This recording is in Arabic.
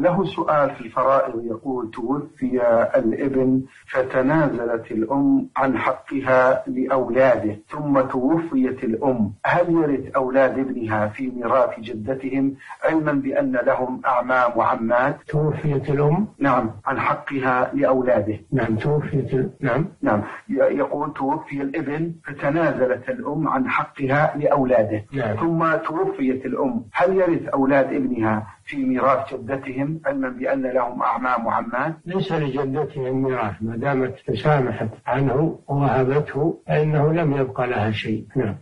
له سؤال في الفرائض يقول: توفي الابن فتنازلت الأم عن حقها لأولاده ثم توفيت الأم، هل يرث أولاد ابنها في ميراث جدتهم علما بأن لهم أعمام وعمات؟ توفيت الأم نعم عن حقها لأولاده. نعم توفيت نعم يقول توفي الابن فتنازلت الأم عن حقها لأولاده نعم. ثم توفيت الأم، هل يرث أولاد ابنها في ميراث جدتهم علما بأن لهم أعمام وعمات؟ ليس لجدتهم ميراث ما دامت تسامحت عنه ووهبته فإنه لم يبقى لها شيء. نعم.